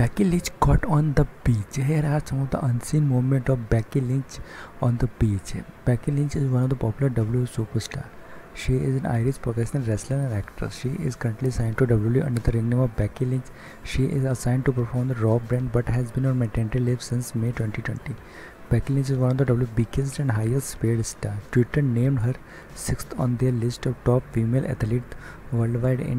Becky Lynch got on the beach. Here are some of the unseen moments of Becky Lynch on the beach. Becky Lynch is one of the popular WWE superstars. She is an Irish professional wrestler and actress. She is currently signed to WWE under the ring name of Becky Lynch. She is assigned to perform the Raw brand but has been on maternity leave since May 2020. Becky Lynch is one of the WWE's biggest and highest paid stars. Twitter named her 6th on their list of top female athletes worldwide in